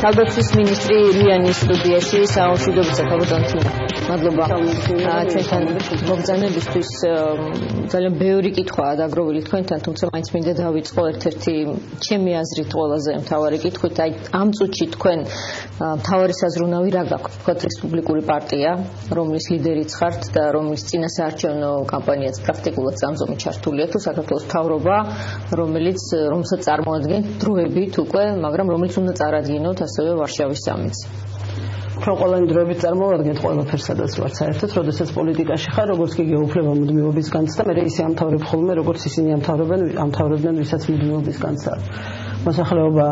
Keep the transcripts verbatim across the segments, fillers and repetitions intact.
თალგოთის მინისტრი ილიანის სტუდიაში საუბრობთ საკავადონ თინა. მადლობა. ჩვენთან მოგზაურობისთვის ძალიან ბევრი კითხვაა დაგროვილი თქვენთან, თუმცა მაინც მინდა დავიწყო ერთ-ერთი ჩემი აზრით ყველაზე მთავარი კითხვით. აი ამ წუთში თქვენ მთავარი საზრუნავი რა გაქვთ? თქვენ რესპუბლიკური პარტია, რომლის ლიდერიც ხართ და რომლის წინასაარჩევნო კამპანიაც პრაქტიკულად სამზომი ჩართულია თუ საქართველოს მთავრობა, რომელიც რომელსაც წარმოადგენთ დროებით უკვე, მაგრამ რომელიც უნდა წარადგინოთ ასევე ვარშავის სამიტს. Prokolan drobit წარმოადგენთ ყველაფერს სადაც ვარ საერთოდ, როდესაც პოლიტიკაში ხარ, როგორც კი გეუფლებამუდმიობის განცდა, მე ისე ამთავრებ ხოლმე, როგორც ისინი ამთავრებენ, ამთავრებდნენ, ვისაც მუდმიობის განცდა. მოსახლეობა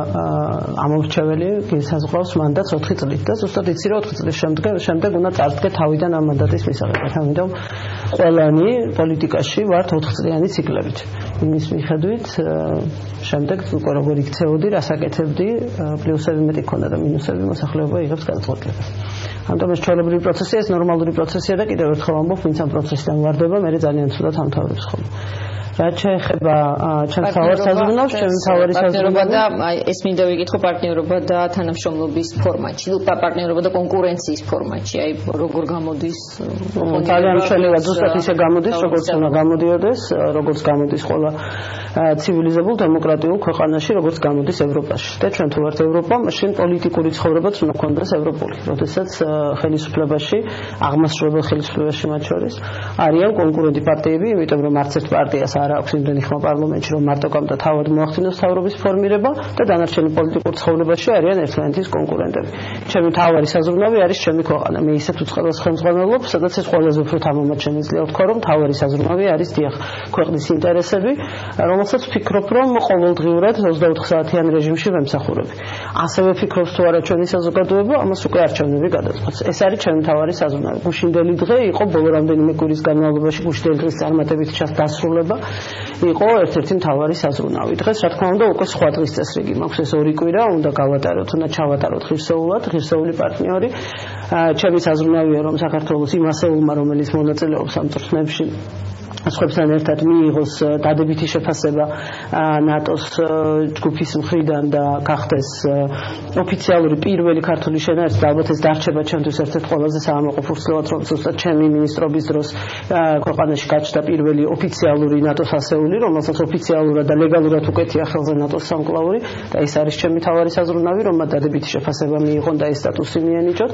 ამორჩეველი გასაზღვავს მანდატს ოთხი წლით და ზუსტად იცი რა ოთხი წლის შემდეგ შემდეგ უნდა წარდგე თავიდან ამ მანდატის მისაღებად. ამიტომ ყველანი პოლიტიკაში ვართ ოთხწლიანი ციკლებით. იმის მიხედვით შემდეგ უკვე როგორ იქცეოდი, რასაკეთებდი, პლუსები მეტი ქონდა და მინუსები მოსახლეობა იღებს განწყობილებას. ამიტომ ეს ჩვეულებრივი პროცესია, ეს ნორმალური პროცესია და კიდევ ერთხელ ამბობ, ვინც ამ პროცესიდან ვარდება, მე ძალიან ცუდად ამთავრებს ხოლმე. რაც ეხება ჩემს თავარსაზრუნავს, ჩემს თავარისაზრუნვა და ეს მინდა ვიკითხო პარტნიორობა და თანამშრომლობის ფორმატში, და პარტნიორობა და კონკურენციის ფორმატში, აი როგორ გამოდის? ძალიან შეიძლება ზუსტად ისე გამოდის, როგორც უნდა გამოდიოდეს, როგორც გამოდის ყველა ცივილიზებულ დემოკრატიულ ქვეყანაში, როგორც გამოდის ევროპაში. და ჩვენ თუ ვართ ევროპა, მაშინ პოლიტიკური ცხოვრებაც უნდა გქონდეს ევროპული, როდესაც ხელისუფლებაში, აღმასრულებელ ხელისუფლებაში მათ შორის არიან კონკურენტი პარტიები, იმიტომ რომ არც ერთ პარტიას არა აქვს იმდენი ხმა პარლამენტში, რომ მარტო კამდა თავად მოახდინოს თავრობის ფორმირება და დანარჩენი პოლიტიკურ ცხოვრებაში არიან ერთმანეთის კონკურენტები. ჩემი თავარი საზრუნავი არის ჩემი ქვეყანა. მე ისეთ უცხოელს ხელმძღვანელობ, სადაც ეს ყველაზე უფრო თამამად შემიძლია ვთქვა, რომ თავარი საზრუნავი არის დიახ ქვეყნის ინტერესები, რომელსაც ვფიქრობ, რომ ყოველდღიურად ოცდაოთხსაათიან რეჟიმში ვემსახურები. ასევე ვფიქრობ, თუ არა ჩვენი საზოგადოება, ამას უკვე არჩევნები გადაწყვეტს. ეს არის ჩემი თავარი საზრუნავი. გუშინდელი დღე იყო ბოლო რამდენიმე კვირის განმავლობაში გუშინდელი დღის წარმატებით დასრულება. იყო ერთ-ერთი მთავარი საზრუნავი. დღეს რა თქმა უნდა უკვე სხვა დღის წესრიგი მაქვს, ეს ორი კვირა უნდა გავატაროთ, უნდა ჩავატაროთ ღირსეულად, ღირსეული პარტნიორი. ჩემი საზრუნავია, რომ საქართველოს იმ ასეულმა, რომელიც მონაწილეობს ამ წრფნებში სხვებთან ერთად მიიღოს დადებითი შეფასება ნატოს ჯგუფის მხრიდან და გახდეს ოფიციალური პირველი ქართული შენაერთი და ალბათ ეს დარჩება ჩემთვის ერთ-ერთ ყველაზე საამოყფურცლოვად, რომ ზუსტად ჩემი მინისტრობის დროს ქვეყანაში გაჩნდა პირველი ოფიციალური ნატოს ასეული, რომელსაც ოფიციალურად და ლეგალურად უკეთია ხელზე ნატოს სამკლაური და ეს არის ჩემი თავარი საზრუნავი, რომელმაც დადებითი შეფასება მიიღონ და ეს სტატუსი მიენიჭოთ.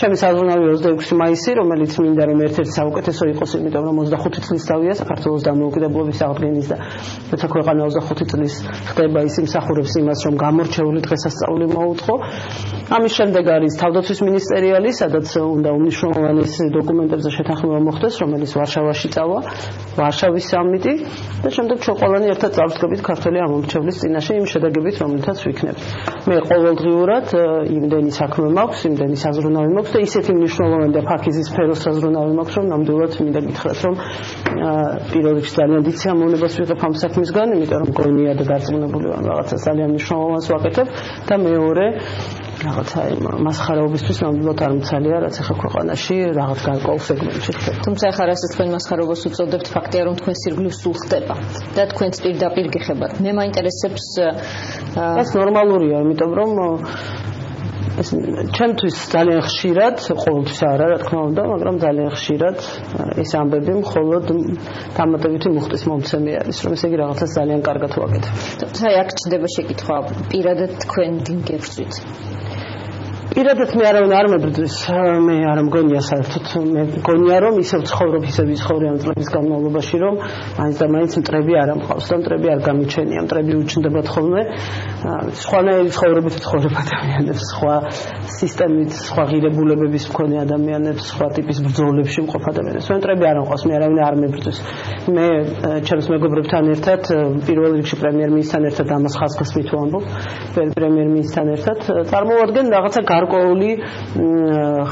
ჩემი საზრუნავი ოცდაექვსი მაისი, რომელიც მინდა რომ ერთ-ერთი საუკეთესო იყოს, იმიტომ რომ ოცდახუთი წლის დავია საქართველოს დამოუკიდებლობის აღდგენის და თუმცა ქვეყანა ოცდახუთი წლის ხდება ის იმსახურებს იმას, რომ გამორჩეული დღესასწაული მოუწყო. ამის შემდეგ არის თავდაცვის მინისტერიალი, სადაც უნდა უმნიშვნელოვანეს დოკუმენტებზე შეთანხმება მოხდეს, რომელიც ვარშავაში წავა, ვარშავის სამიტი და შემდეგ შეყოლანი ერთად წავსწრებით ქართველი ამომრჩევლის წინაშე იმ შედეგებით, რომელთაც ვიქნებთ. მე ყოველდღიურად იმდენი საქმე მაქვს, იმდენი საზრუნავი მაქვს და ისეთი მნიშვნელოვანი და ფაქიზის სფეროს საზრუნავი მაქვს, რომ ნამდვილად მინდა გითხრათ, რომ პირველ რიგში ძალიან დიდ სიამოვნებას ვიღებ ამ საქმისგან, იმიტომ რომ გონია და დარწმუნებული ვარ, რაღაცა ძალიან მნიშვნელოვანს ვაკეთებ და მეორე რაღაცა მასხარაობისთვის ნამდვილად არ მცალია, რაც ახლა ქვეყანაში რაღაც გარკვეულ სეგმენტში ხდება. თუმცა ახლა რასაც თქვენ მასხარაობას უწოდებთ, ფაქტია რომ თქვენ სირგლივს სულ ხდება და თქვენ პირდაპირ გიხებათ. მე მაინტერესებს ეს ნორმალურია, იმიტომ რომ ჩემთვის ძალიან ხშირად, ყოველთვის არა, რა თქმა უნდა, მაგრამ ძალიან ხშირად ეს ამბები მხოლოდ დამატებითი მუხტის მომცემი არის, რომ ესე იგი რაღაცას ძალიან კარგად ვაკეთებ. თუმცა აქ ჩნდება შეკითხვა, პირადად თქვენ ვინ გებრძვით? პირადად მე არავინ არ მებრძვის, მე არ მგონია საერთოდ, მე მგონია რომ ისევ ცხოვრობ, ისევ ვცხოვრე ამ წლების განმავლობაში, რომ მაინც და მაინც მტრები არ მყავს და მტრები არ გამიჩენია, მტრები უჩნდებათ ხოლმე სხვანაირი ცხოვრებით ცხოვრობ ადამიანებს, სხვა სისტემით, სხვა ღირებულებების მქონე ადამიანებს, სხვა ტიპის ბრძოლებში მყოფ ადამიანებს. მე მტრები არ მყავს, მე არავინ არ მებრძვის. მე ჩემს მეგობრებთან ერთად, პირველ რიგში პრემიერ-მინისტრთან ერთად ამას ხაზგას მითვამბობ, პრემიერ-მინისტრთან ერთად წარმოვადგენ რაღაცა გარკვეული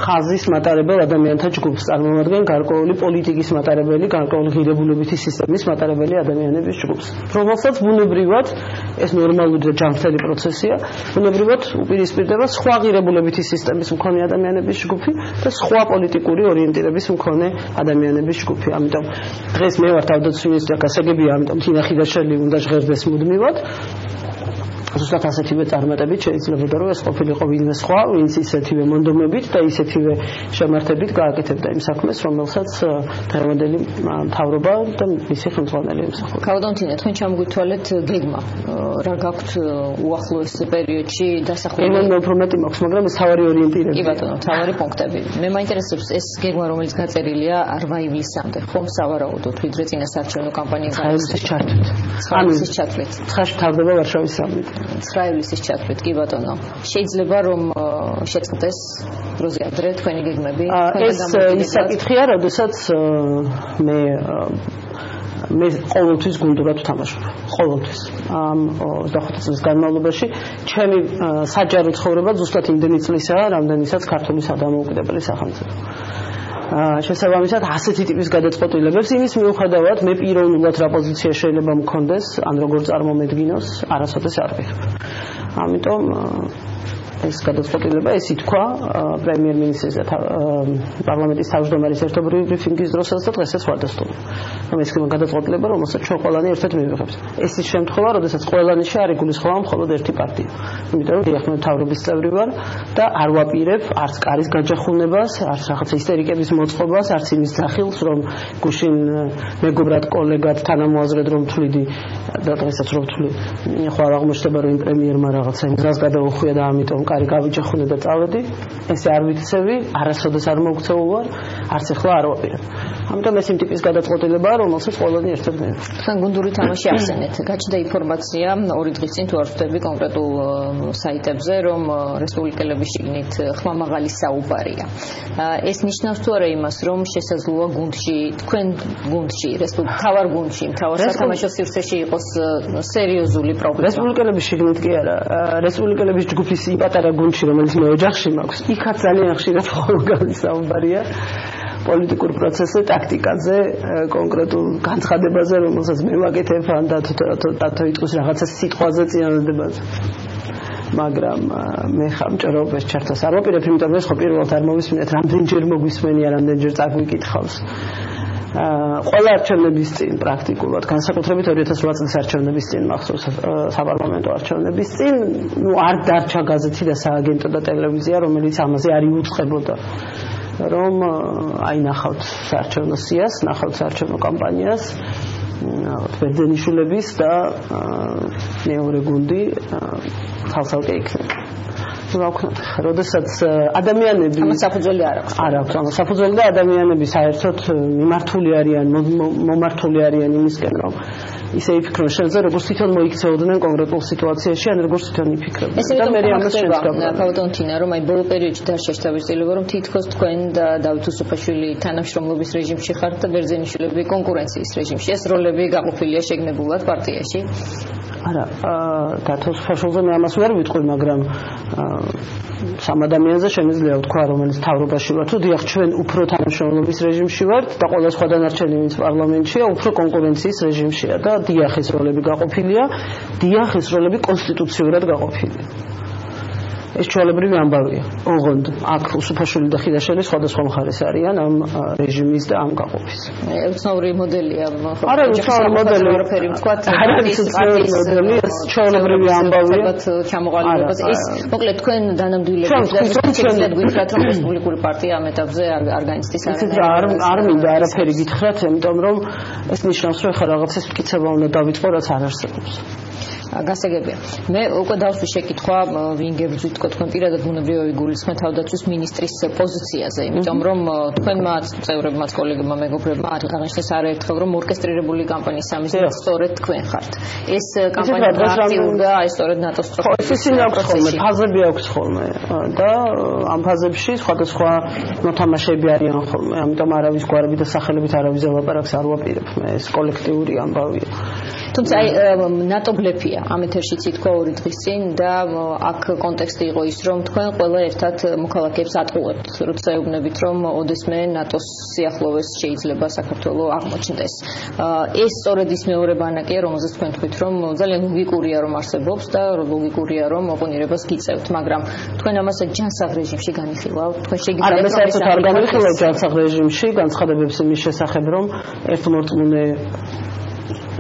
ხაზის მატარებელ ადამიანთა ჯგუფს, წარმოვადგენ გარკვეული პოლიტიკის მატარებელი, გარკვეული ღირებულებითი სისტემის მატარებელი ადამიანების ჯგუფს, რომელსაც ბუნებრივად ეს ნორმალური და ჯანმრთელი პროცესია, ბუნებრივად უპირისპირდება სხვა ღირებულებითი სისტემის მქონე ადამიანების ჯგუფი და სხვა პოლიტიკური ორიენტირების მქონე ადამიანების ჯგუფი. ამიტომ დღეს მე ვარ თავდაცვის მინისტრი, გასაგებია, ამიტომ თინა ხიდაშელი უნდა ჟღერდეს მუდმივად. خصوصا ასეთივე წარმატებით შეიძლება რომ ეს ყოფილიყო ვინმე სხვა, ვინც ისეთივე მონდომებით და ისეთივე შემართებით გააკეთებდა იმ საქმეს, რომელსაც თერმოდელი მთავრობა და მისი ხელმძღვანელი ემსახურება. გავდამთინეთ, თქვენ ჩამგვითვალეთ გეგმა, რა გაქვთ უახლოეს პერიოდში დასახელებული? მე უფრო მეტი მაქვს, მაგრამ სავარი ორიენტირები. კი ბატონო, სავარი პუნქტები. მე მაინტერესებს ეს გეგმა, რომელიც გაწერილია ორი ივლისამდე, ხომ სავარაუდოდ ვიდრე წინა საარჩევნო კამპანიაზე არის ჩართვით. სამის ჩათვლით. ცხრაში თავდება ვარშავის სამიტი. ცხრა ივლისის ჩათვლით, კი ბატონო. შეიძლება რომ შეწყდეს დროზე ადრე თქვენი გეგმები. ეს ის საკითხია, როდესაც მე მე ყოველთვის გუნდურად ვთამაშობ. ყოველთვის. ამ ოთხ ათი წლის განმავლობაში ჩემი საჯარო ცხოვრება ზუსტად იმდენი წლისაა, რამდენიცაც ქართული სადამოუკიდებელი სახელმწიფო. შესაბამისად ასეთი ტიპის გადაწყვეტილებებს იმის მიუხედავად მე პიროვნულად რა პოზიცია შეიძლება მქონდეს ან როგორ წარმომედგინოს არასოდეს არ ვიხდები. ამიტომ ეს გადაწყვეტილება ეს ითქვა პრემიერ-მინისტრის და პარლამენტის თავმჯდომარის ერთობლივი ბრიფინგის დროსაც და დღესაც ვადასტურებ. რომ ეს იყო გადაწყვეტილება, რომელსაც ჩვენ ყველანი ერთად მივიღებთ. ეს ის შემთხვევაა, როდესაც ყველანაში არ იგულისხმება მხოლოდ ერთი პარტია. იმიტომ რომ მე მთავრობის წევრი ვარ და არ ვაპირებ არც კარის გაჯახუნებას, არც რაღაცა ისტერიკების მოწყობას, არც იმის ძახილს, რომ გუშინ მეგობრად კოლეგად თანამოაზრედ რომ თვლიდი და დღესაც რომ თვლი ხო არ აღმოჩნდება რომ პრემიერმა რაღაცა გზას გადაუხვია და ამიტომ კარი გავიჯახუნა და წავედი. ეს არ ვიცევი, არასოდეს არ მოგწეულ ვარ, არც ახლა არ ვაპირებ. ამიტომ ეს იმ ტიპის გადაწყვეტილებაა, რომელსაც ყველანი ერთად მივიღებთ. თქვენ გუნდური თამაში ახსენეთ. გაჩნდა ინფორმაცია ორი დღის წინ თუ არ ვთქვი კონკრეტულ საიტებზე, რომ რესპუბლიკელების შიგნით ხმამაღალი საუბარია. ეს ნიშნავს თუ არა იმას, რომ შესაძლოა გუნდში, თქვენ გუნდში, თავარ გუნდში, თავარ სათამაშო სივრცეში იყოს სერიოზული პრობლემა. რესპუბლიკელების შიგნით კი არა, რესპუბლიკელების ჯგუფის იმ პატარა გუნდში, რომელიც მე ოჯახში მაქვს, იქაც ძალიან ხშირად ხმამაღალი საუბარია. პოლიტიკურ პროცესზე, ტაქტიკაზე, კონკრეტულ განცხადებაზე, რომელსაც მე ვაკეთებ, ან დათოიტყვის რაღაცა სიტყვაზე, წინადადებაზე. მაგრამ მე ხამჭერობ ეს ჩართვას არ ვაპირებ, იმიტომ რომ ეს ხო პირველად არ მოვისმინეთ, რამდენჯერ მოგვისმენია, რამდენჯერ წაგვიკითხავს. ყველა არჩევნების წინ პრაქტიკულად, განსაკუთრებით ორი ათას ოთხ წლის არჩევნების წინ მახსოვს საპარლამენტო არჩევნების წინ, ნუ არ დარჩა გაზეთი და სააგენტო და ტელევიზია, რომელიც ამაზე არ იუწყებოდა. რომ აი ნახავთ საარჩევნო სიას, ნახავთ საარჩევნო კამპანიას, ბერძენიშვილების და მეორე გუნდი თავსავე იქნება. რა ვქნათ, როდესაც ადამიანები ამას საფუძველი არ აქვს. არ აქვს, ამას საფუძველი და ადამიანები საერთოდ მიმართული არიან, მომართული არიან იმისკენ, რომ ისე იფიქრონ შენზე, როგორც თვითონ მოიქცეოდნენ კონკრეტულ სიტუაციაში, ან როგორც თვითონ იფიქრებდნენ. და მე ამას შევსწავლე. ბავტონთინა, რომ აი ბოლო პერიოდში დარჩა შთაბეჭდილება, რომ თითქოს თქვენ და დავით უსუფაშვილი თანამშრომლობის რეჟიმში ხართ და ბერძენიშვილები კონკურენციის რეჟიმში. ეს როლები გაყოფილია შეგნებულად პარტიაში. არა, დათოს ფაშულზე მე ამას ვერ ვიტყვი, მაგრამ სამ ადამიანზე შემიძლია ვთქვა, რომელიც თავრობაში ვარ, თუ დიახ, ჩვენ უფრო თანამშრომლობის რეჟიმში ვართ და ყველა სხვა დანარჩენი ვინც პარლამენტშია, უფრო კონკურენციის რეჟიმშია და დიახ, ეს როლები გაყოფილია, დიახ, ეს როლები კონსტიტუციურად გაყოფილია. ეს ჩვეულებრივი ამბავია. ოღონდ აქ უსუფაშვილი და ხიდაშვილი სხვადასხვა მხარეს არიან ამ რეჟიმის და ამ გაყოფის. უცნაური მოდელია. არა, უცნაური მოდელი არაფერი ვთქვათ. არა, უცნაური მოდელი, ეს ჩვეულებრივი ამბავია. ჩამოყალიბებას ის, მოკლედ თქვენ დანამდვილებისთვის და შეიძლება გითხრათ, რომ რესპუბლიკური პარტია ამ ეტაპზე არ არ განიცდის არანაირი. არ არ მინდა არაფერი გითხრათ, იმიტომ რომ ეს ნიშნავს, რომ ხა რაღაცის მტკიცება უნდა დავიწყო, რაც არ არსებობს. გასაგებია. მე უკვე დავსვი შეკითხვა, ვინ გებრძვით თქვენ პირადად ბუნებრივი გულისხმით თავდაცვის მინისტრის პოზიციაზე, იმიტომ რომ თქვენმა წევრებმაც, კოლეგებმა, მეგობრებმა აღნიშნეს არაერთხელ, რომ ორკესტრირებული კამპანიის სამიზნე სწორედ თქვენ ხართ. ეს კამპანია აქტიურია, აი სწორედ ნატოს წევრები. ხო, ეს ისინი ხოლმე ფაზები აქვს ხოლმე და ამ ფაზებში სხვადასხვა მოთამაშეები არიან ხოლმე. ამიტომ არავის გვარები და სახელებით არავის ელაპარაკს არ ვაპირებ. მე ეს კოლექტიური ამბავია. თუმცა აი ნატო ბლეფია. ამ ეთერშიც ითქვა ორი დღის წინ და აქ კონტექსტი იყო ის, რომ თქვენ ყველა ერთად მოქალაქეებს ატყუებთ, როცა ეუბნებით, რომ ოდესმე ნატოს სიახლოვეს შეიძლება საქართველოს აღმოჩნდეს. ეს სწორედ ის მეორე ბანაკია, რომელზეც თქვენ თქვით, რომ ძალიან ლოგიკურია, რომ არსებობს და ლოგიკურია, რომ ოპონირებას გიწევთ, მაგრამ თქვენ ამას ჯანსაღ რეჟიმში განიხილავთ, თქვენ შეგიძლიათ რომ ეს არ განიხილავთ ჯანსაღ რეჟიმში, განცხადებებს იმის შესახებ, რომ ერთმორწმუნე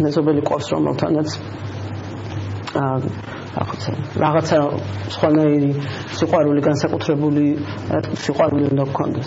მეზობელი ყავს, რომელთანაც რაღაცა სხვანაირი სიყვარული განსაკუთრებული სიყვარული უნდა გქონდეს.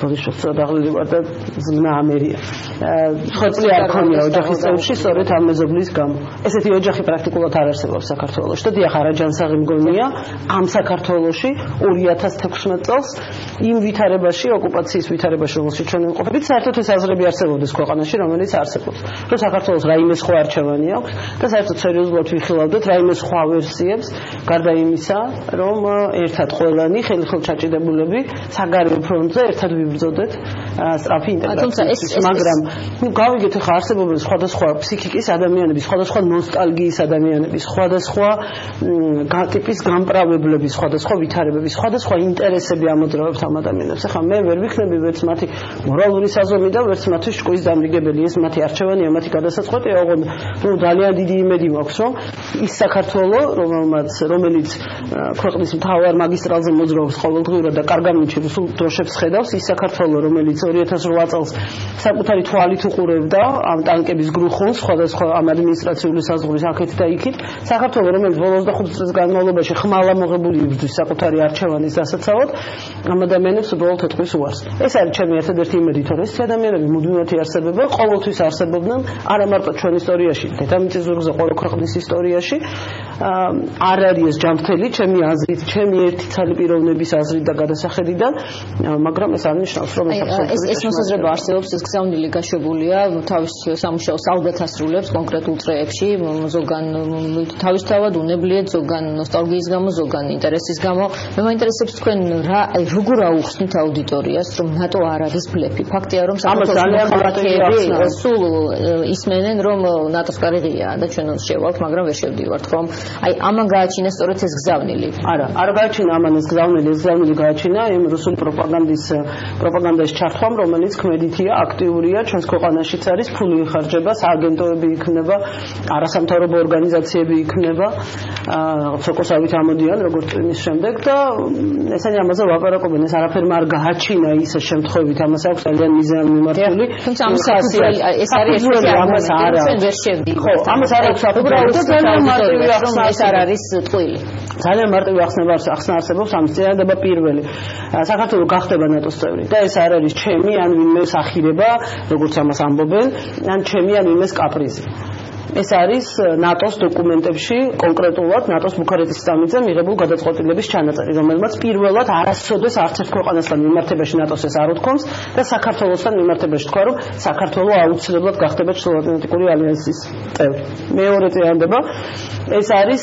ბოდიშოს დაღლილი ვარ და ზმნა ამერია. ხოწლი არ ქონია ოჯახის წევრში, სწორედ ამ მეზობლის გამო. ესეთი ოჯახი პრაქტიკულად არ არსებობს საქართველოში და დიახ, არაჯანსაღი მგონია ამ საქართველოში ორი ათას თექვსმეტ წელს იმ ვითარებაში, ოკუპაციის ვითარებაში, რომელშიც ჩვენ ვიმყოფებით, საერთოდ ეს აზრები არსებობდეს ქვეყანაში, რომელიც არსებობს. რომ საქართველოს რაიმე სხვა არჩევანი აქვს და საერთოდ სერიოზულად ვიხილავდეთ რაიმე სხვა ვერსიებს, გარდა იმისა, რომ ერთად ყველანი ხელი-ხელ ჩაჭიდებულები საგარეო ფრონტზე ერთად ვიბრძოდეთ სწრაფი ინტეგრაციისთვის, მაგრამ ნუ გავიგეთ ახლა არსებობენ სხვადასხვა ფსიქიკის ადამიანები, სხვადასხვა ნოსტალგიის ადამიანები, სხვადასხვა ტიპის გამპრავებლები, სხვადასხვა ვითარებები, სხვადასხვა ინტერესები ამოძრავებთ ამ ადამიანებს. ახლა მე ვერ ვიქნები ვერც მათი მორალური საზომი და ვერც მათი შკვის დამრიგებელი, ეს მათი არჩევანია, მათი გადასაწყვეტია, ოღონდ ნუ ძალიან დიდი იმედი მაქვს, რომ ის საქართველო, რომელმაც რომელიც ქვეყნის მთავარ მაგისტრალზე მოძრაობს ყოველდღიურად და კარგამნიჩი რუსულ დროშებს ხედავს, ის საქართველო, რომელიც ორი ათას რვა წელს საკუთარი თვალით უყურებდა ამ ტანკების გრუხულს, სხვადასხვა ამ ადმინისტრაციული საზღვრის აქეთ და იქით, საქართველო, რომელიც ოცდახუთი წლის განმავლობაში ხმალა მოღებული იბრძვის საკუთარი არჩევანის დასაცავად, ამ ადამიანებს უბრალოდ ეთყვის უარს. ეს არის ჩემი ერთადერთი იმედი, თორე ეს ადამიანები მუდმივად არსებობენ, ყოველთვის არსებობდნენ, არა მარტო ჩვენ ისტორიაში, დედამიწის ზურგზე, ყველა ქვეყნის ისტორიაში. არ არის ეს ჯანმრთელი, ჩემი აზრით, ჩემი ერთი ცალი პიროვნების აზრით და გადასახედიდან, მაგრამ ეს არნიშნავს, რომ ეს აბსოლუტურად ეს მოსაზრება არსებობს, ეს გზავნილი გაშვებულია, თავის სამუშაოს ალბათ ასრულებს კონკრეტულ წრეებში, ზოგან თავისთავად უნებლიეთ, ზოგან ნოსტალგიის გამო, ზოგან ინტერესის გამო. მე მაინტერესებს თქვენ რა როგორ აუხსნით აუდიტორიას, რომ ნატო არ არის ბლეფი. ფაქტია, რომ სამართალმოქმედეები სულ ისმენენ, რომ ნატოს კარეღია და ჩვენ შევალთ, მაგრამ ვერ შევდივართ, რომ აი ამან გააჩინა სწორედ ეს გზავნილი. არა, არ გააჩინა ამან ეს გზავნილი, ეს გზავნილი გააჩინა იმ რუსული პროპაგანდის პროპაგანდას ჩართვამ, რომელიც ქმედითია, აქტიურია, ჩვენს ქვეყანაშიც არის, ფული იხარჯება, სააგენტოები იქნება, არასამთავრობო ორგანიზაციები იქნება, სოკოსავით ამოდიან, როგორც წინის შემდეგ და ესენი ამაზე ვაპარაკობენ, ეს არაფერმა არ გააჩინა ის შემთხვევით, ამას აქვს ძალიან მიზანი მიმართული. თუმცა ეს არის ეს ამას არ არის. ხო, ამას არ აქვს აბუბრაუს და მარტივი ეს არ არის წყვილი. ძალიან მარტივი ახსნა არსებობს ამის წინადება პირველი. საქართველო გახდება ნატოს წევრი და ეს არ არის ჩემი ან ვინმეს ახირება, როგორც ამას ამბობენ, ან ჩემი ან ვინმეს კაპრიზი. ეს არის ნატოს დოკუმენტებში კონკრეტულად ნატოს ბუქარესტის სამიტზე მიღებულ გადაწყვეტილების ჩანაწერი, რომელმაც პირველად არასოდეს არც ერთ ქვეყანასთან მიმართებაში ნატოს ეს არ უთქვამს და საქართველოსთან მიმართებაში თქვა, რომ საქართველო აუცილებლად გახდება ჩრდილოეთ-ატლანტიკური ალიანსის წევრი. მეორე წინადება ეს არის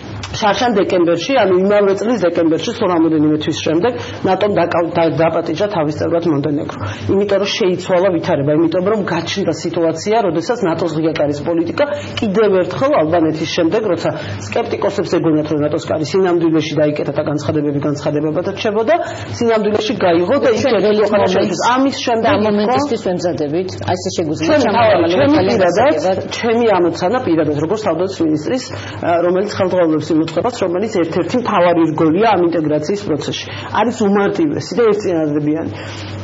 შარშან დეკემბერში, ანუ იმავე წლის დეკემბერში, სულ რამოდენიმე თვის შემდეგ, ნატომ დაპატიჟა თავის წევრად მონტენეგრო. იმიტომ რომ შეიცვალა ვითარება, იმიტომ რომ გაჩნდა სიტუაცია, როდესაც ნატოს ღიაკარის პოლიტიკა კიდევ ერთხელ ალბანეთის შემდეგ, როცა სკეპტიკოსებს ეგონათ, რომ ნატოს კარი სინამდვილეში დაიკეტა და განცხადებები განცხადებებადაც შებოდა, სინამდვილეში გაიღო და ის შეგვიძლია ამის შემდეგ მომენტისთვის ვემზადებით. ასე შეგვიძლია ჩამოვარდა ჩემი ამოცანა პირადად, როგორც თავდაცვის მინისტრის, რომელიც ხელმძღვანელობს იმ მუშკარს რომელიც ერთ-ერთი მთავარი რგოლია ამ ინტეგრაციის პროცესში. Არის უმარტივე, ისე ერთიანდებიან.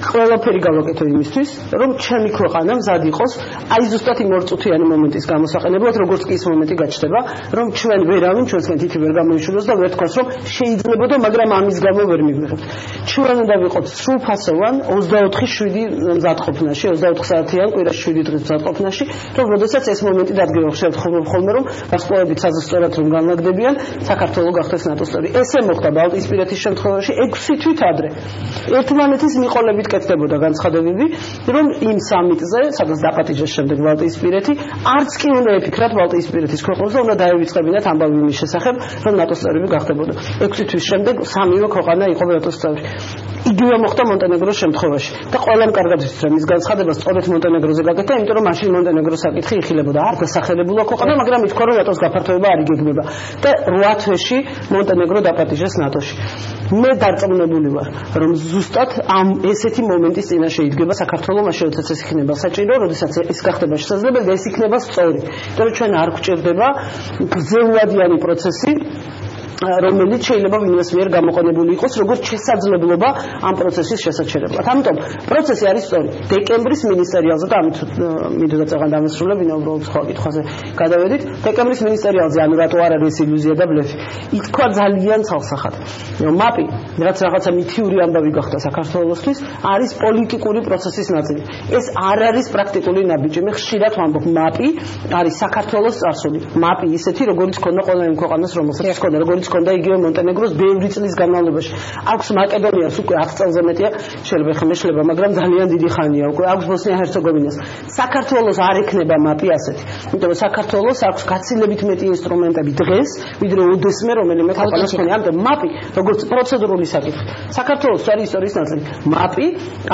Ყველაფერი გავაკეთო იმისთვის, რომ ჩემი ქვეყანა მზად იყოს აი ზუსტად იმ ორწუთიანი მომენტის გამოსაყენებლად, როგორც კი ის მომენტი გაჩნდება, რომ ჩვენ ვერავინ ჩვენსკენ თითი ვერ გამოიშუროს და ვერ თქვას, რომ შეიძლებოდა, მაგრამ ამის გამო ვერ მიგვიღებთ. ჩვენ უნდა ვიყოთ სრულფასოვან ოცდაოთხი შვიდი მზადყოფნაში, ოცდაოთხი საათიან კვირაში შვიდი დღის მზადყოფნაში, რომ როდესაც ეს მომენტი დადგება ხშირად ხოლმე რომ გასწორებით საზუსტად რომ განლაგდებიან, საქართველო გახდეს ნატოს წევრი. ესე მოხდა ბალტიისპირეთის შემთხვევაში ექვსი თვით ადრე. ერთმანეთის მიყოლებით კეთდებოდა განცხადებები, რომ იმ სამიტზე, სადაც დაპატიჟეს შემდეგ ბალტიისპირეთი, არც კი უნდა ეფიქრათ ბალტიისპირეთის ქვეყნებს და უნდა დაევიწყებინათ ამბავი მის შესახებ, რომ ნატოს წევრები გახდებოდა. ექვსი თვის შემდეგ სამივე ქვეყანა იყო ნატოს წევრი. იგივე მოხდა მონტენეგროს შემთხვევაში. და ყველამ კარგად იცის, მის განცხადება სწორედ მონტენეგროზე გაკეთდა, იმიტომ რომ მაშინ მონტენეგროს საკითხი იხილებოდა. არ გასახელებულა ქვეყანა, მაგრამ ითქვა რომ ნატოს გაფართოება არ იგეგმება. და ოთხ თვეში მონტენეგრო დაპატიჟეს ნატოში. მე დარწმუნებული ვარ, რომ ზუსტად ამ ესეთი მომენტის წინაშე იდგება საქართველო, მაშინ როდესაც ეს იქნება საჭირო, როდესაც ეს გახდება შესაძლებელი და ეს იქნება სწორი. იმიტომ რომ ჩვენ არ გვჭირდება გრძელვადიანი პროცესი რომელიც შეიძლება ვინმეს მიერ გამოყენებული იყოს როგორც შესაძლებლობა ამ პროცესის შესაჩერებლად. ამიტომ პროცესი არის სწორი. დეკემბრის მინისტერიალზე და ამით მინდა წაღან დამსრულებინა უბრალოდ სხვა კითხვაზე გადავედით. დეკემბრის მინისტერიალზე ანუ რატო არ არის ილუზია და ბლეფი. ითქვა ძალიან ცალსახად. მაპი, რაც რაღაცა მითიური ამბავი გახდა საქართველოსთვის, არის პოლიტიკური პროცესის ნაწილი. ეს არ არის პრაქტიკული ნაბიჯი. მე ხშირად ვამბობ, მაპი არის საქართველოს წარსული. მაპი ისეთი როგორიც ქონდა ყველა იმ ქვეყანას რომელსაც ქონდა როგორც ქონდა იგივე მონტენეგროს ბევრი წლის განმავლობაში. აქვს მაკედონიას უკვე ათი წელზე მეტია, შეიძლება ხმეშლება, მაგრამ ძალიან დიდი ხანია უკვე. აქვს ბოსნია-ჰერცეგოვინას. საქართველოს არ ექნება მაპი ასეთი. იმიტომ რომ საქართველოს აქვს გაცილებით მეტი ინსტრუმენტები დღეს, ვიდრე ოდესმე რომელიმე ქვეყანას ქონია. ამიტომ მაპი როგორც პროცედურული საკითხი, საქართველოს არის ისტორიის ნაწილი. მაპი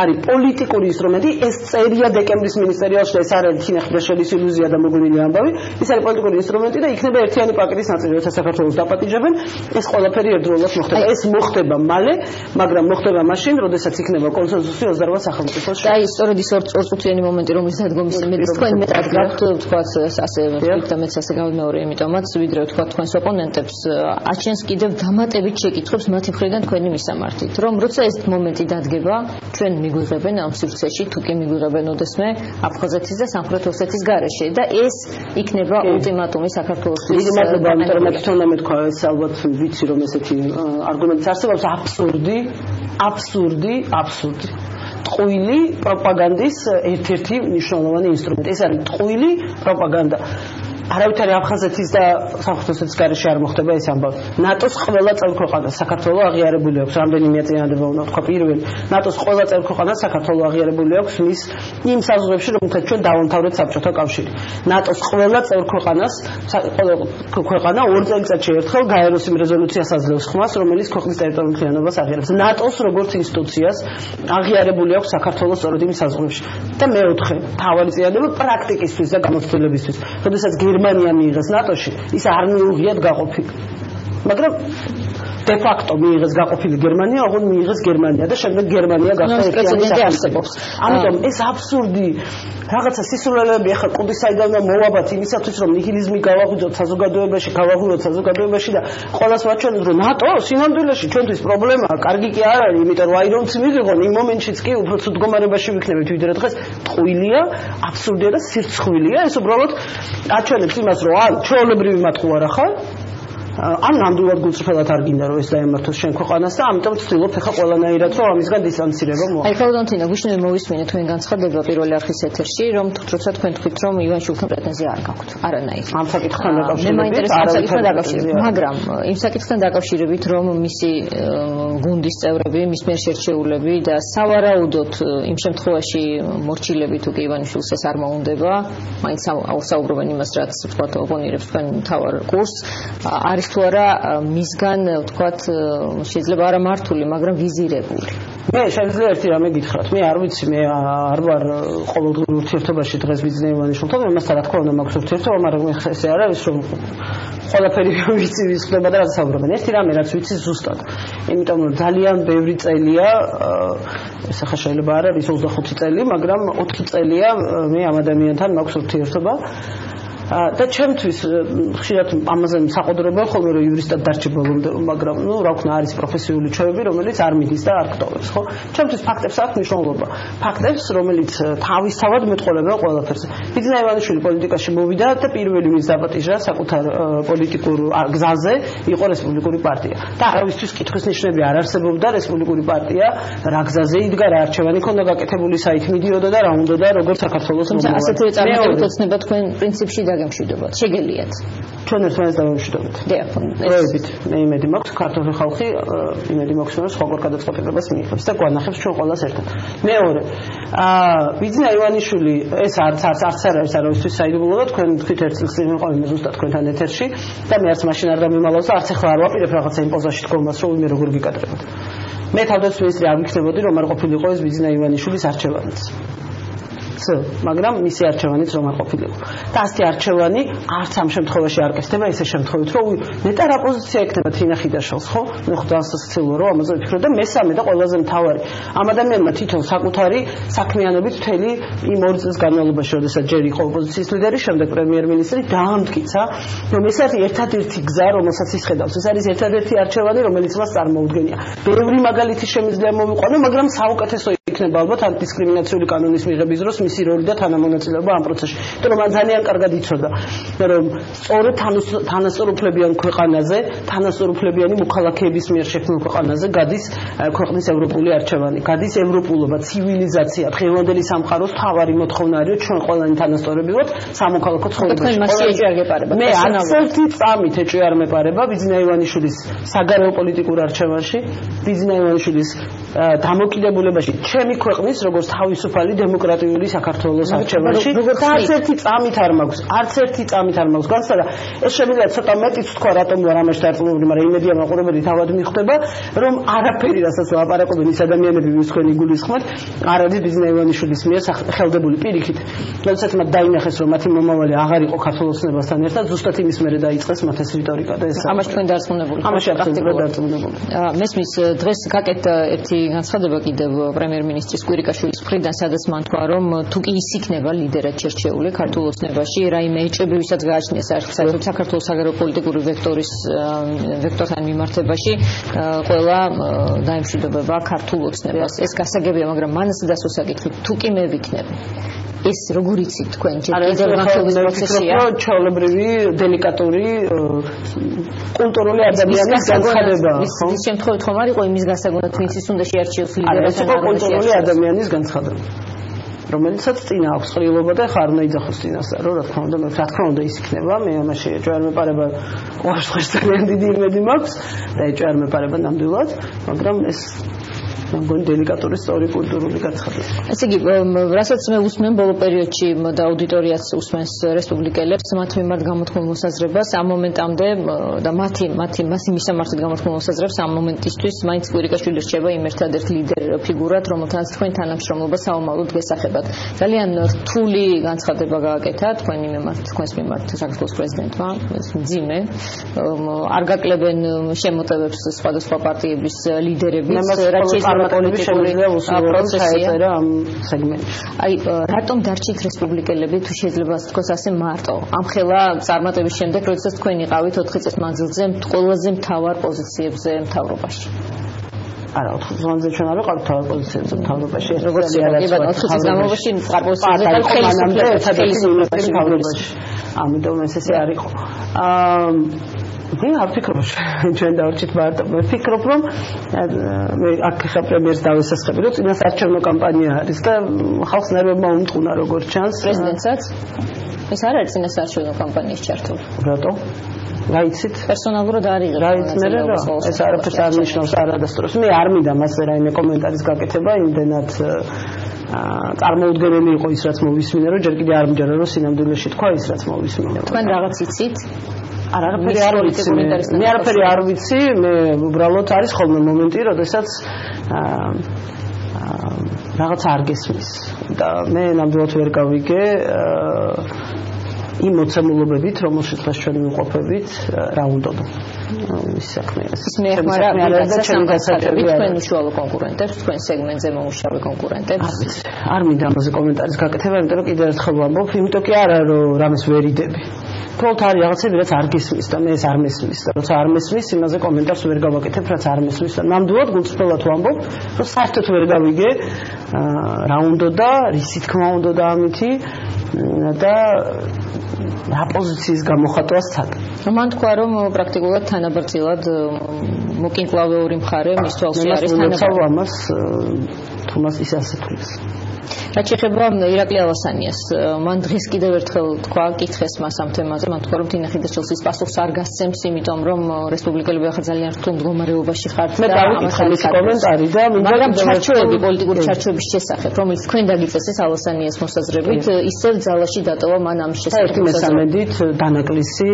არის პოლიტიკური ინსტრუმენტი. ეს წერია დეკემბრის მინისტერიალში, ეს არ არის ხინახბაშელის ილუზია და მოგონილი ამბავი. ის არის პოლიტიკური ინსტრუმენტი და იქნება ერთიანი პაკეტის ნაწილი, როცა საქართველოს დაპატიჟებენ. ეს ყველაფერი ერთდროულად მოხდება. ეს მოხდება მალე, მაგრამ მოხდება მაშინ, როდესაც იქნება კონსენსუსი ოცდაორი სახელმწიფოში. და ის სწორედ ის ორწუთიანი მომენტი, რომლის დადგომის იმედის თქვენ მეტად გაგთხოვთ, თქვათ, ასე ვთქვით და მეც ასე გავიმეორე, იმიტომაც ვიდრე თქვათ თქვენს ოპონენტებს, აჩენს კიდევ დამატებით შეკითხებს მათი მხრიდან თქვენი მისამართით, რომ როცა ეს მომენტი დადგება, ჩვენ მიგვიღებენ ამ სივრცეში, თუ კი მიგვიღებენ ოდესმე აფხაზეთის და სამხრეთ ოსეთის გარეშე და ეს იქნება ულტიმატუმი საქართველოსთვის. მადლობა, რომ თვითონ ამეთქვა ეს ალბათ ვიცი რომ ესეთი არგუმენტი არსებობს აბსურდი აბსურდი აბსურდი ტყუილი პროპაგანდის ერთ-ერთი მნიშვნელოვანი ინსტრუმენტი. ეს არის ტყუილი პროპაგანდა. არავითარი აფხაზეთის და სამხრეთ ოსეთის გარეშე არ მოხდება ეს ამბავი. ნატოს ყველა წევრ ქვეყანას საქართველოს აღიარებული აქვს. რამდენიმე წინადება უნდა თქვა პირველ. ნატოს ყველა წევრ ქვეყანას საქართველოს აღიარებული აქვს მის იმ საზღვრებში, რომელთაც ჩვენ დავამთავრეთ საბჭოთა კავშირი. ნატოს ყველა წევრ ქვეყანას ქვეყანა ორ წელიწადში ერთხელ გაეროსიმ რეზოლუციას აძლევს ხმას, რომელიც ქვეყნის ტერიტორიულ მთლიანობას აღიარებს. ნატოს როგორც ინსტიტუციას აღიარებული აქვს საქართველოს სწორედ იმ საზღვრებში. და მეოთხე, თავი წინადება პრაქტიკისთვის და გამოცდილებისთვის. როდესაც გერმანია მიიღეს ნატოში, ის არ მიუღიათ გაყოფილი. მაგრამ დე ფაქტო მიიღეს გაყოფილი გერმანია, ოღონ მიიღეს გერმანია და შემდეგ გერმანია გახდა ერთიანი სახელმწიფო. ამიტომ ეს აბსურდი რაღაცა სისულელეები ახლა კუდისაიდან მოვაბათ იმისათვის რომ ნიჰილიზმი გავაღვიძოთ საზოგადოებაში, გავაღვიძოთ საზოგადოებაში და ყოველას ვაჩვენოთ რომ ნატო სინამდვილეში ჩვენთვის პრობლემაა, კარგი კი არ არის, იმიტომ რომ აი რომც მივიღონ იმ მომენტშიც კი უფრო ცუდ მდგომარეობაში ვიქნებით ვიდრე დღეს. ტყუილია, აბსურდია და სირცხვილია. ეს უბრალოდ აჩვენებს იმას რომ ან ჩვეულებრივი მათყუ არ ახლა ან ნამდვილად გულწრფელად არ გინდა რომ ეს დაემართოს შენ ქვეყანას და ამიტომ ვცდილობ ხა ყველანაირად რომ ამისგან დისტანცირება მოახდინო. აი ხალდანტინა გუშინ მოვისმინეთ თქვენ განცხადება პირველი არხის ეთერში რომ თუცა თქვენ თქვით რომ ივან შულთან პრეტენზია არ გაქვთ. არანაირი. ამ საკითხთან დაკავშირებით, მაგრამ იმ საკითხთან დაკავშირებით რომ მისი გუნდის წევრები, მის მიერ შერჩეულები და სავარაუდოდ იმ შემთხვევაში მორჩილები თუ კი ივან შულს ეს არ მოუნდება, მაინც საუბრობენ იმას რაც თქვა ოპონირებს თქვენ მთავარ კურსს. არ თუ არა მისგან ვთქვათ შეიძლება არა მართული, მაგრამ ვიზირებული. მე შეიძლება ერთი რამე გითხრათ. მე არ ვიცი, მე არ ვარ ყოველდღიურ ურთიერთობაში დღეს ვიძნევ ივანიშვილთან, იმასთან რა თქმა უნდა მაქვს ურთიერთობა, მაგრამ მე ესე არ არის რომ ყველაფერი ვიცი ვის ხდება და რა საუბრობენ. ერთი რამე რაც ვიცი ზუსტად. იმიტომ რომ ძალიან ბევრი წელია, ეს ახლა შეიძლება არ არის ოცდახუთი წელი, მაგრამ ოთხი წელია მე ამ ადამიანთან მაქვს ურთიერთობა. და ჩემთვის ხშირად ამაზე საყოდრებაა ხოლმე რომ იურისტად დარჩებულობდე, მაგრამ ნუ რა ვქნა არის პროფესიული ჩოები, რომელიც არ მიდის და არ ქტოვებს, ხო? ჩემთვის ფაქტებს აქვს მნიშვნელობა. ფაქტებს, რომელიც თავისთავად მეტყოლება ყველაფერს. ბიძინა ივანიშვილი პოლიტიკაში მოვიდა და პირველი მის დაპატიჟა საკუთარ პოლიტიკურ გზაზე იყო რესპუბლიკური პარტია. და არავისთვის კითხვის ნიშნები არ არსებობდა რესპუბლიკური პარტია რა გზაზე იდგა, რა არჩევანი ქონდა გაკეთებული, საით მიდიოდა და რა უნდა და როგორ საქართველოს მოგვიდა. ასეთვე წარმატებით ოცნება თქვენ პრინციპში გამშვიდობად შეგელიათ ჩვენ ერთმანეთს დავამშვიდობთ დიახ მე იმედი მაქვს ქართული ხალხი იმედი მაქვს რომ სხვაგან გადაწყვეტილებას მიიღებს და გვანახებს ჩვენ ყველას ერთად მეორე აა ბიძინა ივანიშვილი ეს არც არც არც არის არავისთვის საიდუმლოა თქვენ თქვით ერთ წელს მიყავი ზუსტად თქვენთან ეთერში და მე არც მაშინ არ გამიმალავს და არც ახლა არ ვაპირებ რაღაცა იმპოზაში დგომას რომ მე როგორ ვიკადრებ მე თავდაცვის რა ვიქნებოდი რომ არ ყოფილიყო ეს ბიძინა ივანიშვილის არჩევანიც მაგრამ მისი არჩევანიც რომ არ ყოფილიყო. და ასეთი არჩევანი არც ამ შემთხვევაში არ კეთდება, ესე შემთხვევით რომ ნეტა რა პოზიცია ექნება თინა ხიდაშელს, ხო? მე ხვდასაცილო რომ ამაზე ვფიქრობ და მესამე და ყველაზე მთავარი. ამ ადამიანმა თვითონ საკუთარი საქმიანობით მთელი იმ ორ წელს განმავლობაში, როდესაც ჯერ იყო ოპოზიციის ლიდერი, შემდეგ პრემიერ-მინისტრი დაამტკიცა, რომ ეს არის ერთადერთი გზა, რომელსაც ის ხედავს. ეს არის ერთადერთი არჩევანი, რომელიც მას წარმოუდგენია. ბევრი მაგალითი შემიძლია მოვიყვანო, მაგრამ საუკეთესო იქნება ალბათ ანტიდისკრიმინაციული კანონის მიღების დროს მისი როლი და თანამონაწილეობა ამ პროცესში. იმიტომ რომ მან ძალიან კარგად იცოდა, რომ სწორედ თანასწორუფლებიან ქვეყანაზე, თანასწორუფლებიანი მოქალაქეების მიერ შექმნილ ქვეყანაზე გადის ქვეყნის ევროპული არჩევანი, გადის ევროპულობა, ცივილიზაცია, დღევანდელი სამყაროს მთავარი მოთხოვნარიო, ჩვენ ყველანი თანასწორები ვართ სამოქალაქო ცხოვრებაში. მე არცერთი წამით ეჭვი არ მეპარება ბიძინა ივანიშვილის საგარეო პოლიტიკურ არჩევანში, ბიძინა ივანიშვილის დამოკიდებულებაში ჩემი ქვეყნის როგორც თავისუფალი დემოკრატიული საქართველოს არჩევანში და არც ერთი წამით არ მაქვს არც ერთი წამით არ მაქვს განსაზღვრა ეს შემიძლია ცოტა მეტიც თქვა რატომ ვარ ამაში დარწმუნებული მაგრამ იმედია მაყურებელი თავად მიხვდება რომ არაფერი რასაც ლაპარაკობენ ის ადამიანები ვინც თქვენ იგულისხმებთ არ არის ბიძინა ივანიშვილის მიერ ხელდებული პირიქით როდესაც მათ დაინახეს რომ მათი მომავალი აღარ იყო საქართველოს ნებასთან ერთად ზუსტად იმის მერე დაიწყეს მათ ეს რიტორიკა და ეს ამაში თქვენ დარწმუნებული ამაში აქტიურად დარწმუნებული მესმის დღეს გაკეთდა ერთი განცხადება კიდევ პრემიერ-მინისტრის კვირიკაშვილის მხრიდან, სადაც მან თქვა, რომ თუ კი ის იქნება ლიდერად შერჩეული ქართულ ოცნებაში, რაიმე ეჭვები ვისაც გააჩნდეს საქართველოს საგარეო პოლიტიკური ვექტორის ვექტორთან მიმართებაში, ყველა დაემშვიდობება ქართულ ოცნებას. ეს გასაგებია, მაგრამ მანაც დასვას აკითხებ, თუ კი მე ვიქნები. ეს როგორ იცით თქვენ ჯერ კიდევ განხილვის პროცესია? რომ ჩაოლებრივი, დელიკატური კულტურული ადამიანის განცხადება, ხო? ის შემთხვევით ხომ არ იყო იმის გასაგონად, ვინც ის უნდა შეარჩიოს ლიდერად? არა, ეს კულტურული ადამიანის განცხადება. რომელიცაც წინა აქვს ყრილობა და ხარ უნდა იძახოს წინასწარ, რომ რა თქმა უნდა, რა თქმა უნდა ის იქნება, მე ამაში ეჭვი არ მეპარება, ყოველთვის ძალიან დიდი იმედი მაქვს და ეჭვი არ მეპარება ნამდვილად, მაგრამ ეს მგონი დელიკატური სწორი კულტურული განცხადება. ესე იგი, რასაც მე უსმენ ბოლო პერიოდში და აუდიტორიაც უსმენს რესპუბლიკელებს, მათ მიმართ გამოთქმულ მოსაზრებას ამ მომენტამდე და მათი მათი მასი მისამართად გამოთქმულ მოსაზრებას ამ მომენტისთვის მაინც კვირიკაშვილი რჩება იმ ერთადერთ ლიდერ ფიგურად, რომელთანაც თქვენ თანამშრომლობა საომალოდ გესახებათ. ძალიან რთული განცხადება გააკეთა თქვენი მიმართ, თქვენს მიმართ საქართველოს პრეზიდენტმა, ძიმე არ გაკლებენ შემოტევებს სხვადასხვა პარტიების ლიდერების, რაც შეიძლება პოლიტიკური პროცესია რა ამ სეგმენტში. აი, რატომ დარჩით რესპუბლიკელები თუ შეიძლება თქოს ასე მარტო? ამ ხელა წარმატების შემდეგ, როდესაც თქვენ იყავით ოთხი წლის მანძილზე ყველაზე მთავარ პოზიციებზე მთავრობაში. არა, ოთხი წლის მანძილზე ჩვენ არ ვიყავით მთავარ პოზიციებზე მთავრობაში. როგორც იბად ოთხი წლის განმავლობაში მთავარ პოზიციებზე ხელისუფლება ერთად მთავრობაში. ამიტომ ეს ესე არ იყო. აა მე არ ვფიქრობ ჩვენ დავარჩით მარტო მე ვფიქრობ რომ მე აქ ხა პრემიერს დავესახები რომ წინა საარჩევნო კამპანია არის და ხალხს ნერვებმა უმტყუნა როგორც ჩანს პრეზიდენტსაც ეს არ არის წინა საარჩევნო კამპანიის ჩართული რატო რაიცით პერსონალურად არ იღებ რაიცნერე რა ეს არაფერს არ ნიშნავს არადასტურს მე არ მინდა მასზე რაიმე კომენტარის გაკეთება იმდენად წარმოუდგენელი იყო ის რაც მოვისმინე რომ ჯერ კიდე არ მჯერა რომ სინამდვილეში თქვა ის რაც მოვისმინე თქვენ რაღაც იცით არ არაფერი არ ვიცი მე არაფერი არ ვიცი მე უბრალოდ არის ხოლმე მომენტი როდესაც რაღაც არ გესმის და მე ნამდვილად ვერ გავიგე იმ მოცემულობებით, რომელშიც ჩვენ მივყოფებით, რა უნდა ის საქმე. მე რა ჩვენ გასაჭიროა თქვენ უშუალო კონკურენტებს, თქვენ სეგმენტზე მოუშავე კონკურენტებს. არ მინდა ამაზე კომენტარის გაკეთება, იმიტომ რომ კიდევ ერთხელ ვამბობ, იმიტომ კი არა რომ რამეს ვერ იდები. თოლ თარი რაღაცები რაც არ გისმის და მე ეს არ მესმის და როცა არ მესმის, იმაზე კომენტარს ვერ გავაკეთებ, რაც არ მესმის და ნამდვილად გულწრფელად ვამბობ, რომ საერთოდ ვერ გავიგე რა უნდა და რისი თქმა უნდა და ამითი და რა პოზიციის გამოხატვას თად. მან თქვა რომ პრაქტიკულად თანაბრძილად მოკინკლავეური მხარე მის თვალში არის თანაბრძოლი ამას თუმას ის ასე თulis. Raczej chyba no i raczej alasanie jest. Mam drzwi kiedy wyrzucał kłak i trzy smasa tematy. Mam tylko robię na chwilę czasów spasów sargas semsi mi tam rom Republika Lubię Chadzalnia Rtun Gomary Ubashihart. My tam chcieliśmy komentarze. My tam czarczowi polityku czarczowi szczęścia. Promił w końcu dali fest alasanie jest muszę zrobić i sef zalasi datowa ma nam szczęścia. Tak, my sami dit danaglisi.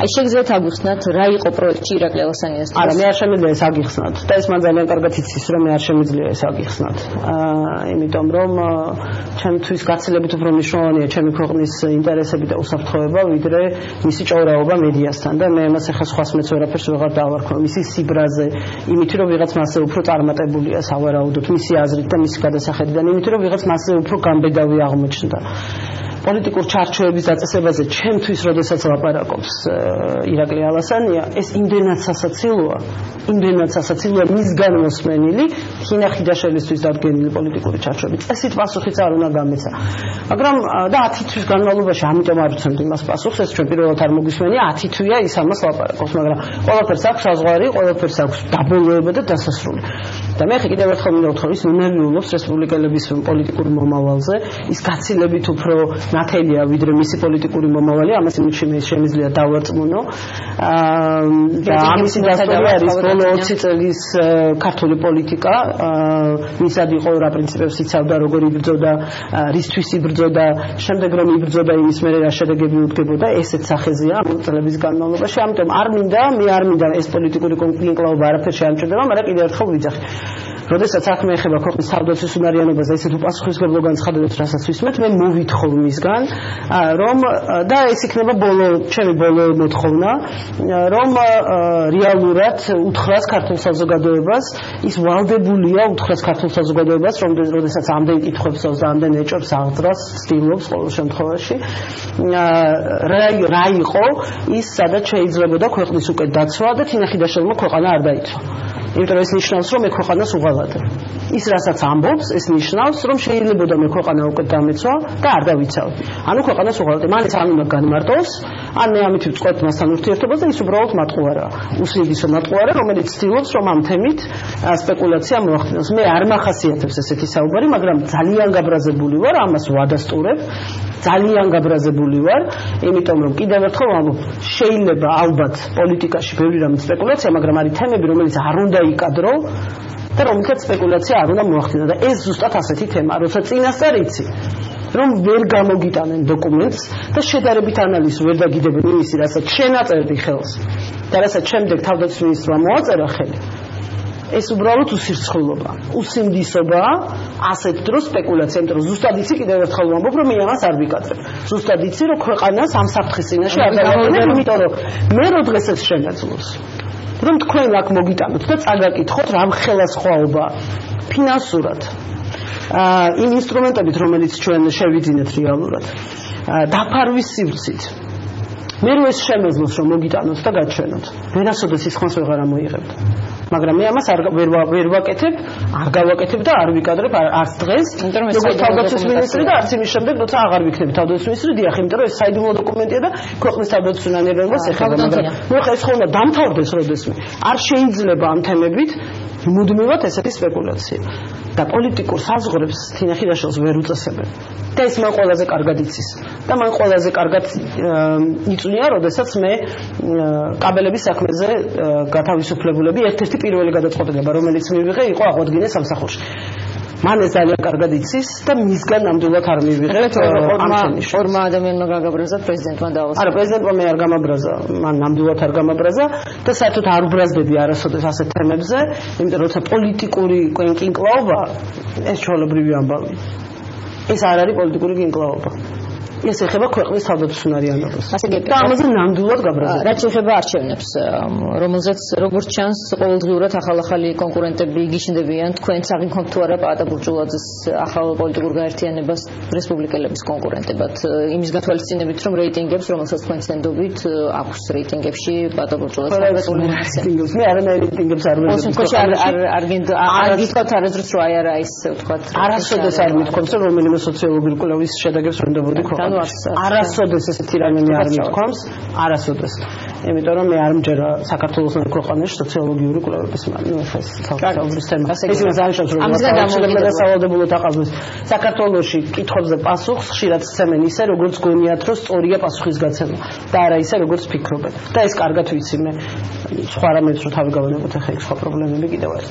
A jeszcze gdzie tak uchnat raj oprojekci raczej alasanie jest. Ale my jeszcze my sagi uchnat. To jest Madzalnia targacici. Sramy jeszcze my dli sagi uchnat. Mi tam rom Czemu tu jest kacele, by to promieszanie, czemu kornis interesy, by to usaftowały, widre, misić orałba media standa, my masę chasłas meteora pierwszego dawar, misić sibrazy, imiturowi raz masę uprut armat ebulia sauraudut, misja azryta, misja da sahedgan, imiturowi raz masę uprut kambedawi armeczna. Polityków czarczowi zaczęsebeze, czemu tu jest rodzaj cała parakops Irakli alasania, jest indynacja saciła, indynacja saciła, misganą smenili, china chidaszeli tu jest odgenili polityków czarczowi. Pasukhica არ უნდა გამეცა. Მაგრამ და ათი თვის განმავლობაში ამიტომ არ ვცემთ იმას პასუხს, ეს ჩვენ პირველად არ მოგვისმენია, ათი თვეა ის ამას ლაპარაკობს, მაგრამ ყველაფერს აქვს საზღვარი, ყველაფერს აქვს დაბოლოება და დასასრული. და მე ხე კიდევ ერთხელ მინდა ვთქვა, ის ნერვიულობს რესპუბლიკელების პოლიტიკურ მომავალზე, ის გაცილებით უფრო ნათელია ვიდრე მისი პოლიტიკური მომავალი, ამას იმით შემიძლია დავარწმუნო. და ამისი დასტური არის ბოლო ოცი წლის ქართული პოლიტიკა, მისად იყო რა პრინციპებს იცავდა, როგორ იბრძოდა, რისთვის იბრძოდა, შემდეგ რომ იბრძოდა იმის მერე რა შედეგები უდგებოდა, ესეც სახეზეა ამ წლების განმავლობაში. ამიტომ არ მინდა, მე არ მინდა ეს პოლიტიკური კონკლავება არაფერ შეამჩნდება, მაგრამ კიდევ ერთხელ ვიძახი. როდესაც აქ მეეხება ქვეყნის თავდაცვის უნარიანობაზე ისეთ უპასუხისმგებლო განცხადებებს, რასაც ვისმენთ, მე მოვითხოვ მისგან, რომ და ეს იქნება ბოლო, ჩემი ბოლო მოთხოვნა, რომ რეალურად უთხრას ქართულ საზოგადოებას, ის ვალდებულია უთხრას ქართულ საზოგადოებას, როდესაც ამდენ კითხვებს და ამდენ ეჭვებს აღძრას ცდილობს ყოველ შემთხვევაში, რა იყო ის, სადაც შეიძლებოდა ქვეყნის უკეთ დაცვა და თინახიდაშელმა ქვეყანა არ დაიცვა. იმიტომ ეს ნიშნავს რომ მე ქვეყანას უღალატებ. ის რასაც ამბობს, ეს ნიშნავს რომ შეიძლებოდა მე ქვეყანა უკვე დამეცვა და არ დავიცავდი. ანუ ქვეყანას უღალატებ. მან ეს ამიმად განმარტოს, ან მე ამით ვწყვეტ მასთან ურთიერთობას და ის უბრალოდ მატყუარაა. უსიიგისო მატყუარაა, რომელიც ცდილობს რომ ამ თემით სპეკულაცია მოახდინოს. მე არ მახასიათებს ესეთი საუბარი, მაგრამ ძალიან გაბრაზებული ვარ, ამას ვადასტურებ. ძალიან გაბრაზებული ვარ, იმიტომ რომ კიდევ ერთხელ ამბობ, შეიძლება ალბათ პოლიტიკაში ბევრი რამ სპეკულაცია, მაგრამ არის თემები, რომელიც არ უნდა იკადრო და რომელსაც სპეკულაცია არ უნდა მოახდინო და ეს ზუსტად ასეთი თემაა, როცა წინასწარ იცი რომ ვერ გამოგიტანენ დოკუმენტს და შედარებით ანალიზს ვერ დაგიდებენ იმისი, რასაც შენ აწერდი ხელს და რასაც შემდეგ თავდაცვის მინისტრმა მოაწერა ხელი. ეს უბრალოდ უსირცხულობა, უსიმდისობა, ასეთ დროს სპეკულაცია, იმიტომ რომ ზუსტად იცი, კიდევ ერთხელ ვამბობ, რომ მე ამას არ ვიკადრებ. ზუსტად იცი, რომ ქვეყანას ამ საფრთხის წინაშე არ დაუდგნენ, იმიტომ რომ მე რო დღეს ეს შენაძლოს რომ თქვენ აქ მოგიტანოთ და წაგაკითხოთ რა ხელა სხვაობა ფინანსურად იმ ინსტრუმენტებით რომელიც ჩვენ შევიძინეთ რეალურად დაფარვის სივრცით მე რო ეს შემეძლოს რომ მოგიტანოთ და გაჩვენოთ ვერასოდეს ის ხანს ვეღარ ამოიღებთ მაგრამ მე ამას არ ვერ ვაკეთებ არ გავაკეთებ და არ ვიკადრებ არც დღეს როგორც თავდაცვის მინისტრი და არც იმის შემდეგ როცა აღარ ვიქნებ თავდაცვის მინისტრი დიახ იმიტომ რომ ეს საიდუმლო დოკუმენტია და ქვეყნის თავდაცვის უნარიანობას ეხება მაგრამ მოიხ ეს ხოლმე დამთავრდეს როდესმე არ შეიძლება ამ თემებით მუდმივად ესეთი სპეკულაცია და პოლიტიკურ საზღვრებს თინახიდაშელს ვერ უწესებენ და ეს მან ყველაზე კარგად იცის და მან ყველაზე კარგად იწვნია როდესაც მე კაბელების საქმეზე გათავისუფლებულები ერთ-ერთი პირველი გადაწყვეტილება რომელიც მივიღე იყო აღოდგინე სამსახურში მან ეს ძალიან კარგად იცის და მისგან ნამდვილად არ მივიღეთ ორმა ადამიანმა გაგაბრაზა პრეზიდენტმა დავალ არა პრეზიდენტმა მე არ გამაბრაზა მან ნამდვილად არ გამაბრაზა და საერთოდ არ უბრაზდები არასოდეს ასეთ თემებზე იმიტომ როცა პოლიტიკური კინკლაობა ეს ჩვეულებრივი ამბავია ეს არ არის პოლიტიკური კინკლაობა. ესე ხება ქვეყნის თავდაცვიანობას. ასე გეკეთებთ. და ამაზე ნამდვილად გაბრაზებთ. რაც შეეხება არჩევნებს, რომელზეც როგორც ჩანს, ყოველდღიურად ახალ-ახალი კონკურენტები გიშინდებიან თქვენს აღიქვამთ თუ არა პაატა ბურჯულაძის ახალ პოლიტიკურ გაერთიანებას რესპუბლიკელების კონკურენტებად. იმის გათვალისწინებით, რომ რეიტინგებს, რომელსაც თქვენ წინდობით, აქვს რეიტინგებში პაატა ბურჯულაძის რეიტინგებს. მე არანაირი რეიტინგებს არ მევიწყებ. არასოდეს ესეთი რამე არ მითქვამს, არასოდეს. იმიტომ რომ მე არ მჯერა საქართველოს ქვეყანაში სოციოლოგიური კვლევების მანუხეს საკუთრის თემა. ისინი ზაიშავს რომ ამის გამო დასავალდებულოთ აყალბეს. საქართველოში კითხვებზე პასუხს ხშირად სცემენ ისე, როგორც გონიათ, რომ სწორია პასუხის გაცემა და არა ისე, როგორც ფიქრობენ. და ეს კარგად ვიცი მე. სხვა რამეც რო თავი გავანებოთ, ახლა ის სხვა პრობლემები კიდევ არის.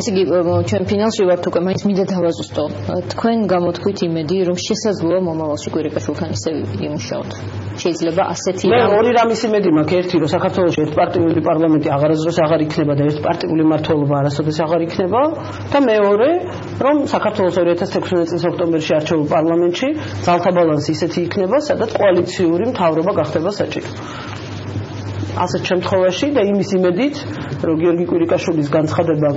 ესე იგი, ჩვენ ფინალში ვართ უკვე, მაინც მინდა დავაზუსტო. თქვენ გამოდქვით იმედი, რომ შესაძლოა მომავალში კვირიკაშვილთან ისევ იმუშაოთ. შეიძლება ასეთი რამ. მე ორი რამის იმედი მაქვს, ერთი რომ საქართველოს ერთპარტიული პარლამენტი აღარაზროს აღარ იქნება და ერთპარტიული მმართველობა არასოდეს აღარ იქნება და მეორე რომ საქართველოს ორი ათას თექვსმეტი წლის ოქტომბერში არჩეულ პარლამენტში ძალთა ბალანსი ისეთი იქნება, სადაც კოალიციური მთავრობა გახდება საჭირო. ასეთ შემთხვევაში და იმის იმედით, რომ გიორგი კვირიკაშვილის განცხადება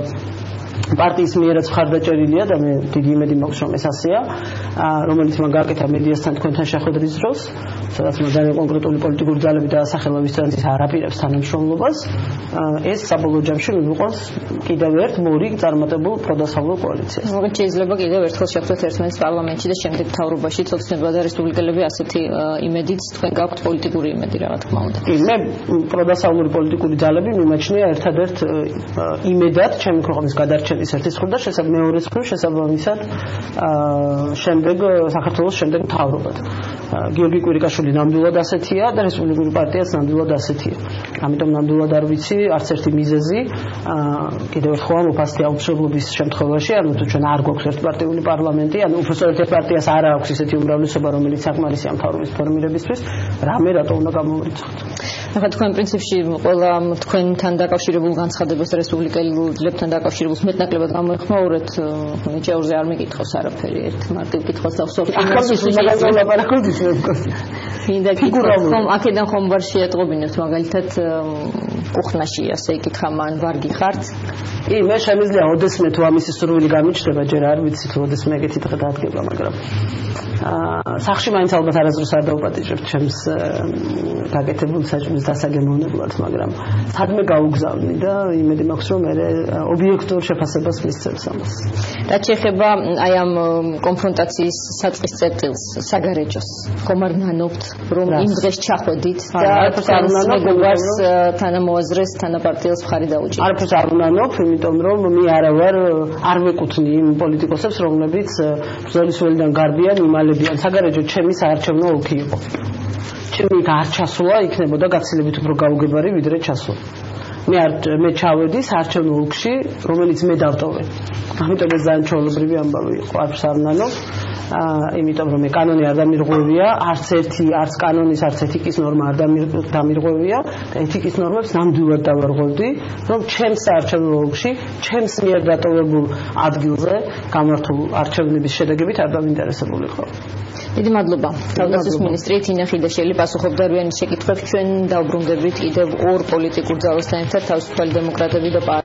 პარტიის მიერაც ხარდაჭერილია და მე დიდი იმედი მაქვს, რომ ეს ასეა, რომელიც მან გააკეთა მედიასთან თქვენთან შეხვედრის დროს, სადაც მან კონკრეტული πολιτიკური ძალები დაასახელა, ვინც არაპირებს თანამშრომლობას, ეს საბოლოო ჯამში მიგვიყვანს კიდევ ერთ მორიგ წარმატებულ პროდასავლო კოალიციას. როგორც შეიძლება კიდევ ერთხელ შევხვდეთ ერთმანეთს პარლამენტში და შემდეგ თავრობაში, ცოტნებდა და რესპუბლიკელები ასეთი იმედიც თქვენ გაქვთ პოლიტიკური იმედი, რა თქმა უნდა. მე პროდასავლური პოლიტიკური ძალები მიმაჩნია ერთადერთ იმედად ჩემი ქვეყნის გადარჩენის ისეთი სწორდა შესაძ მეორე სწორ შესაბამისად შემდეგ საქართველოს შემდეგ მთავრობად გიორგი კვირიკაშვილი ნამდვილად ასეთია და რესპუბლიკური პარტიაც ნამდვილად ასეთია. ამიტომ ნამდვილად არ ვიცი არც ერთი მიზეზი კიდევ ერთხელ მოფასტია უცხოების შემთხვევაში, ანუ თუ ჩვენ არ გვაქვს ერთპარტიული პარლამენტი, ანუ უბრალოდ პარტიას არ აქვს ესეთი უმრავლესობა, რომელიც საკმარისია მთავრობის ფორმირებისთვის, რამე რატო უნდა გამოვირიცხოთ. ახლა თქვენ პრინციპში ყველა თქვენთან დაკავშირებულ განცხადებას რესპუბლიკელებთან დაკავშირებულს მეტნაკლებად გამოეხმაურეთ, მეჭეურზე არ მეკითხავს არაფერი, ერთ მარტივ კითხვას დავსვათ. ახლა მაგაზე ვლაპარაკობთ ისე ფიგურალურად. ხომ აქედან ხომ ვარ შეეტყობინებთ, მაგალითად კუხნაში ასე ეკითხა მან ვარ გიხართ? კი, მე შემიძლია ოდესმე თუ ამის სურვილი გამიჩნდება, ჯერ არ ვიცი თუ ოდესმე ეგეთი დღე დაადგება, მაგრამ აა სახში მაინც ალბათ არასდროს არ დაუპატიჟებთ ჩემს გაკეთებულ საჭმელს დასაგემოვნებლად, მაგრამ სადმე გაუგზავნი და იმედი მაქვს, რომ მე ობიექტურ შეფასებას მისცემს ამას. რაც შეეხება აი ამ კონფრონტაციის საწყის წერტილს, საგარეჯოს, ხომ არ ნანობთ, რომ იმ დღეს ჩახვედით და არაფერს მეგობარს თანამოაზრეს, თანაპარტიელს მხარი დაუჭირთ? არაფერს არ ნანობ, იმიტომ რომ მე არა ვარ არ მეკუთვნი იმ პოლიტიკოსებს, რომლებიც ბრძოლისველიდან გარბიან, იმალებიან. საგარეჯო ჩემი საარჩევნო ოლქი იყო. ჩემი არ ჩასვლა იქნებოდა გაცილებით უფრო გაუგებარი, ვიდრე ჩასვლა. მე არ მე ჩავედი საარჩევნო ოლქში, რომელიც მე დავტოვე. ამიტომ ეს ძალიან ჩაოლებრივი ამბავი იყო, არც არნანო. აა იმიტომ რომ მე კანონი არ დამირღვევია, არც ერთი, არც კანონის, არც ეთიკის ნორმა არ დამირღვევია და ეთიკის ნორმებს ნამდვილად დავარღვევდი, რომ ჩემს საარჩევნო ოლქში, ჩემს მიერ დატოვებულ ადგილზე გამართულ არჩევნების შედეგებით არ დამინტერესებულიყავ. დიდი მადლობა. თავდაცვის მინისტრი თინა ხიდაშელი პასუხობდა რვიანის შეკითხვებს. ჩვენ დაუბრუნდებით კიდევ ორ პოლიტიკურ ძალასთან ერთად, თავისუფალი დემოკრატები და